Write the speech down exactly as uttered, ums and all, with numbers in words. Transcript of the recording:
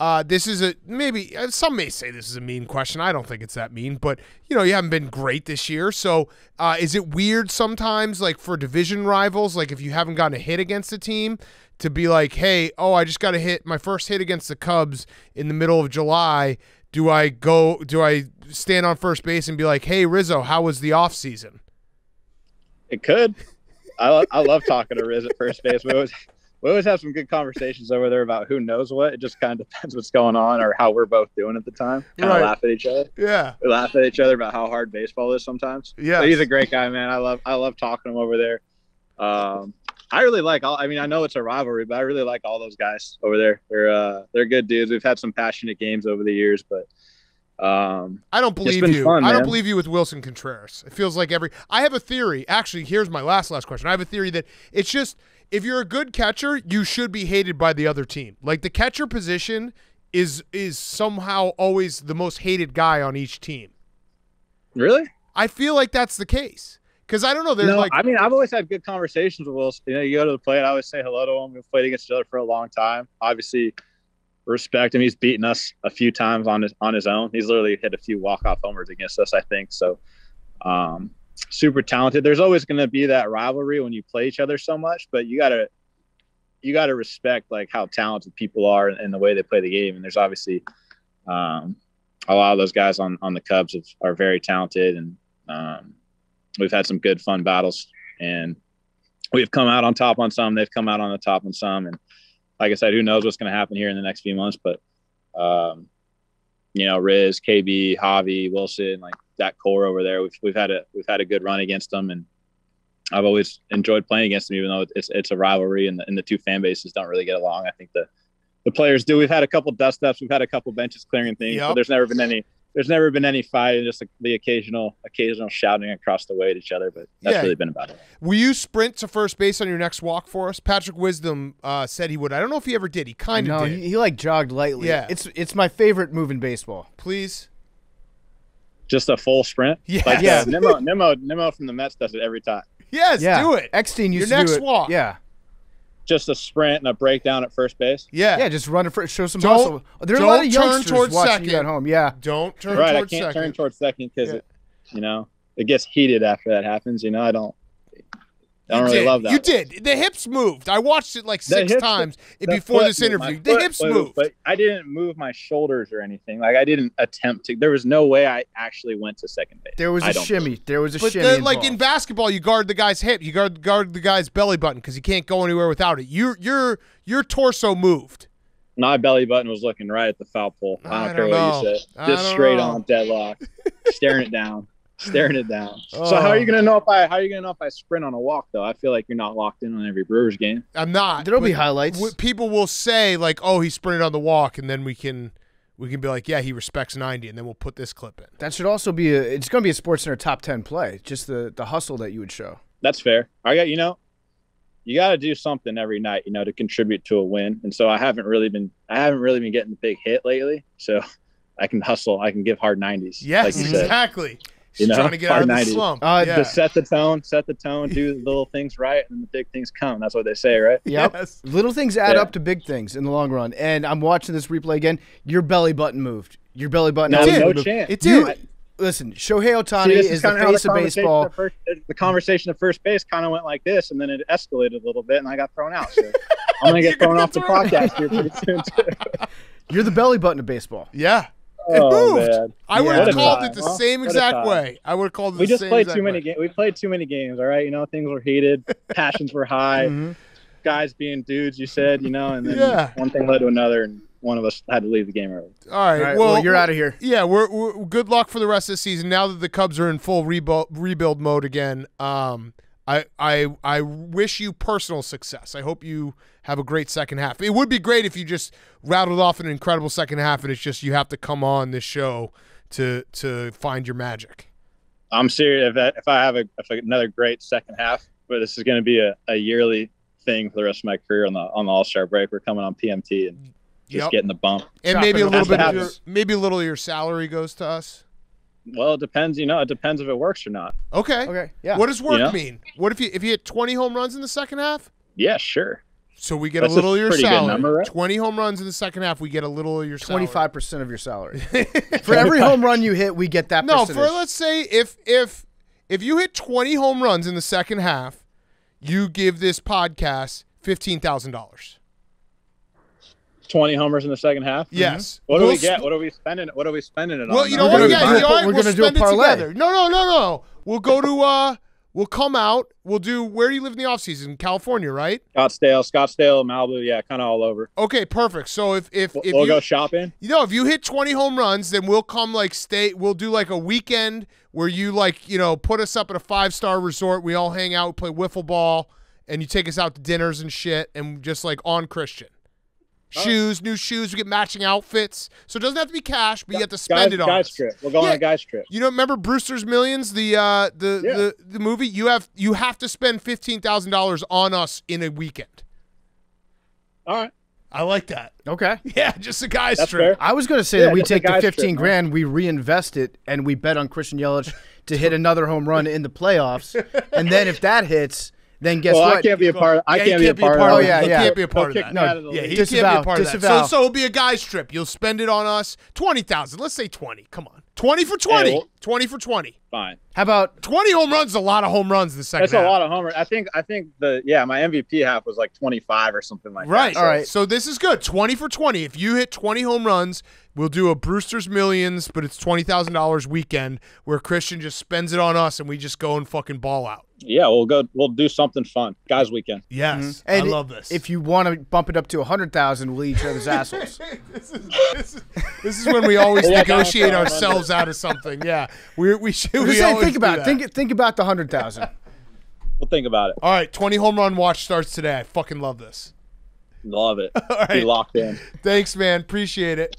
Uh, this is a maybe some may say this is a mean question. I don't think it's that mean, but you know, you haven't been great this year. So uh, is it weird sometimes, like for division rivals, like if you haven't gotten a hit against a team, to be like, hey, oh, I just got a hit, my first hit against the Cubs in the middle of July. Do I go, do I stand on first base and be like, hey, Rizzo, how was the off season? It could. I, I love talking to Riz at first base. We always, we always have some good conversations over there about who knows what. It just kind of depends what's going on or how we're both doing at the time. Kind of right. laugh at each other. Yeah. We laugh at each other about how hard baseball is sometimes. Yeah. So he's a great guy, man. I love, I love talking to him over there. Um, I really like all, I mean, I know it's a rivalry, but I really like all those guys over there. They're, uh, they're good dudes. We've had some passionate games over the years, but, um, I don't believe you. Fun, I don't believe you with Wilson Contreras. It feels like every, I have a theory. Actually, here's my last, last question. I have a theory that it's just, if you're a good catcher, you should be hated by the other team. Like the catcher position is, is somehow always the most hated guy on each team. Really? I feel like that's the case. Because I don't know, there's no, like I mean, I've always had good conversations with Wilson. You know, you go to the plate, I always say hello to him. We've played against each other for a long time. Obviously, respect him. He's beaten us a few times on his on his own. He's literally hit a few walk-off homers against us, I think. So, um, super talented. There's always going to be that rivalry when you play each other so much, but you gotta you gotta respect like how talented people are and, and the way they play the game. And there's obviously um, a lot of those guys on on the Cubs have, are very talented and. Um, We've had some good, fun battles, and we've come out on top on some. They've come out on the top on some. And like I said, who knows what's going to happen here in the next few months. But, um, you know, Riz, K B, Javi, Wilson, like that core over there, we've, we've had a we've had a good run against them. And I've always enjoyed playing against them, even though it's it's a rivalry and the, and the two fan bases don't really get along. I think the, the players do. We've had a couple dust-ups. We've had a couple benches clearing things. Yep. But there's never been any – There's never been any fight, and just the occasional, occasional shouting across the way at each other. But that's yeah. really been about it. Will you sprint to first base on your next walk for us? Patrick Wisdom uh, said he would. I don't know if he ever did. He kind of did. He, he like jogged lightly. Yeah, it's it's my favorite move in baseball. Please, just a full sprint. Yeah, like, yeah. Uh, Nimmo, Nimmo, Nimmo from the Mets does it every time. Yes, yeah. do it. Eckstein used your to do it. Your next walk. Yeah. Just a sprint and a breakdown at first base. Yeah, yeah, just run it for show some don't, muscle. There's a lot of youngsters turn watching second. You at home. Yeah, don't turn right, towards second. Right, I can't second. turn towards second because yeah. it, you know, it gets heated after that happens. You know, I don't, I don't you really did. love that. You one. did. The hips moved. I watched it like six hips, times before this interview. The hips moved, moved, but I didn't move my shoulders or anything. Like I didn't attempt to. There was no way I actually went to second base. There was I a shimmy. Move. There was a but shimmy. But like in basketball, you guard the guy's hip. You guard guard the guy's belly button because he can't go anywhere without it. Your your your torso moved. My belly button was looking right at the foul pole. I don't, I don't care know. what you said. Just straight know. on deadlock, staring it down. Staring it down. Oh. So how are you gonna know if I how are you gonna know if I sprint on a walk though? I feel like you're not locked in on every Brewers game. I'm not. There'll be highlights. People will say like, "Oh, he sprinted on the walk," and then we can we can be like, "Yeah, he respects ninety," and then we'll put this clip in. That should also be a. It's gonna be a SportsCenter top ten play. Just the the hustle that you would show. That's fair. I got you know, you got to do something every night, you know, to contribute to a win. And so I haven't really been I haven't really been getting the big hit lately. So I can hustle. I can give hard nineties. Yes, like exactly. Said. You know, trying to get out of the slump. Uh, yeah. Just set the tone, set the tone, do the little things right, and the big things come. That's what they say, right? Yep. Yes. Little things add yeah. up to big things in the long run. And I'm watching this replay again. Your belly button moved. Your belly button. No, no chance. It did. I, Listen, Shohei Ohtani see, is the face the of baseball. At first, the conversation at first base kind of went like this, and then it escalated a little bit, and I got thrown out. So I'm going to get thrown off the podcast here pretty soon, too. You're the belly button of baseball. Yeah. It oh, moved. Man. I would yeah. have called time, it the huh? same exact way. I would have called it we the same exact way. We just played too many games. We played too many games, all right? You know, things were heated. Passions were high. Mm-hmm. Guys being dudes, you said, you know, and then yeah. one thing led to another, and one of us had to leave the game early. All right. All right well, well, you're out of here. Yeah, we're, we're good luck for the rest of the season. Now that the Cubs are in full rebuild, rebuild mode again, um, I, I, I wish you personal success. I hope you have a great second half. It would be great if you just rattled off an incredible second half and it's just you have to come on this show to to find your magic. I'm serious. If, that, if I have a, if another great second half, but this is going to be a, a yearly thing for the rest of my career on the on the All-Star break. We're coming on P M T and just yep. getting the bump. And maybe a little bit of your, maybe a little of your salary goes to us. Well, it depends. You know, it depends if it works or not. Okay. Okay. Yeah. What does work you know? mean? What if you if you hit twenty home runs in the second half? Yeah, sure. So we get That's a little a of your salary. Number, right? twenty home runs in the second half, we get a little of your salary. twenty-five percent of your salary. For every home run you hit, we get that no, percentage. No, for let's say if if if you hit twenty home runs in the second half, you give this podcast fifteen thousand dollars. twenty homers in the second half? Yes. Mm-hmm. What do we'll we get? What are we spending? What are we spending it on? Well, you know what? We're going to do a parlay. No, no, no, no. We'll go to uh we'll come out. We'll do, where do you live in the offseason? California, right? Scottsdale, Scottsdale, Malibu, yeah, kind of all over. Okay, perfect. So if if, we'll, if we'll you, go shopping. You know, if you hit twenty home runs, then we'll come like stay. We'll do like a weekend where you like you know put us up at a five star resort. We all hang out, play wiffle ball, and you take us out to dinners and shit, and just like on Christian. Shoes, new shoes. We get matching outfits, so it doesn't have to be cash, but you have to spend guys, it on guys us. Trip. We'll go yeah. on a guys trip. You know, remember Brewster's Millions, the uh, the, yeah. the the movie. You have you have to spend fifteen thousand dollars on us in a weekend. All right, I like that. Okay, yeah, just a guys that's trip. Fair. I was going to say yeah, that we take the fifteen trip, grand, right? We reinvest it, and we bet on Christian Yelich to hit another home run in the playoffs, and then if that hits. Then guess well, what? I can't be a part. Of, I yeah, can't, can't be a part. Of, oh yeah, yeah. He can't be a part of that. No, yeah, he disavow, can't be a part disavow. of that. So, so it'll be a guy's trip. You'll spend it on us. Twenty thousand. Let's say twenty. Come on, twenty for twenty. Hey, well, twenty for twenty. Fine. How about twenty home runs? A lot of home runs in the second. That's half. a lot of home runs. I think. I think the yeah, my M V P half was like twenty five or something like right. that. Right. So. All right. So this is good. Twenty for twenty. If you hit twenty home runs, we'll do a Brewster's Millions, but it's twenty thousand dollars weekend where Christian just spends it on us, and we just go and fucking ball out. Yeah, we'll go. We'll do something fun, guys' weekend. Yes, mm-hmm. I love this. If you want to bump it up to a hundred thousand, we'll eat each other's assholes. this, is, this, is, this is when we always yeah, negotiate kind of ourselves out of something. Yeah, we we should. We saying, think about it. Think think about the hundred thousand. We'll think about it. All right, twenty home run watch starts today. I fucking love this. Love it. All right. Be locked in. Thanks, man. Appreciate it.